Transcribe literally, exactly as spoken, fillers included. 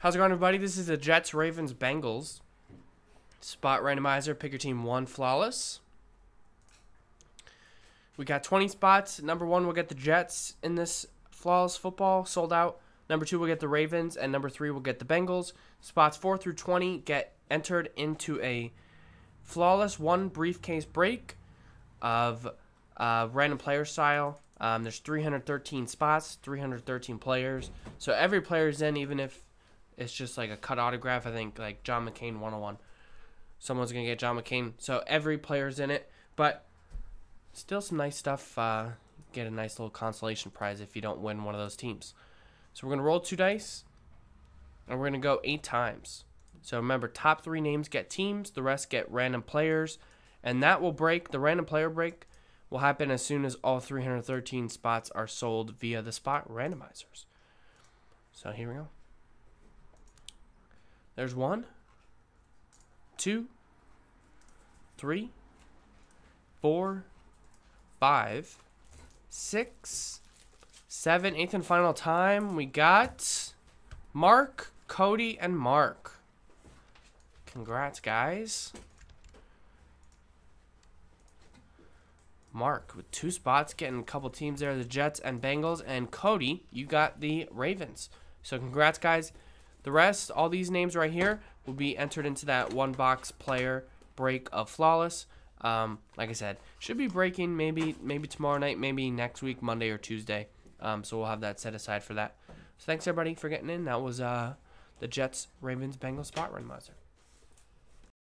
How's it going, everybody? This is the Jets, Ravens, Bengals. Spot randomizer. Pick your team one, Flawless. We got twenty spots. Number one, we'll get the Jets in this Flawless football. Sold out. Number two, we'll get the Ravens. And number three, we'll get the Bengals. Spots four through twenty get entered into a Flawless one briefcase break of uh, random player style. Um, there's three hundred thirteen spots, three hundred thirteen players. So every player's in, even if it's just like a cut autograph. I think like John McCain one oh one. Someone's going to get John McCain. So every player's in it. But still some nice stuff. Uh, get a nice little consolation prize if you don't win one of those teams. So we're going to roll two dice, and we're going to go eight times. So remember, top three names get teams, the rest get random players, and that will break. The random player break will happen as soon as all three hundred thirteen spots are sold via the spot randomizers. So here we go. There's one, two, three, four, five, six, seven, eighth and final time. We got Mark, Cody, and Mark. Congrats, guys. Mark with two spots, getting a couple teams there, the Jets and Bengals. And Cody, you got the Ravens. So congrats, guys. The rest, all these names right here, will be entered into that one-box player break of Flawless. Um, like I said, should be breaking maybe maybe tomorrow night, maybe next week, Monday or Tuesday. Um, so we'll have that set aside for that. So thanks, everybody, for getting in. That was uh, the Jets, Ravens, Bengals spot randomizer.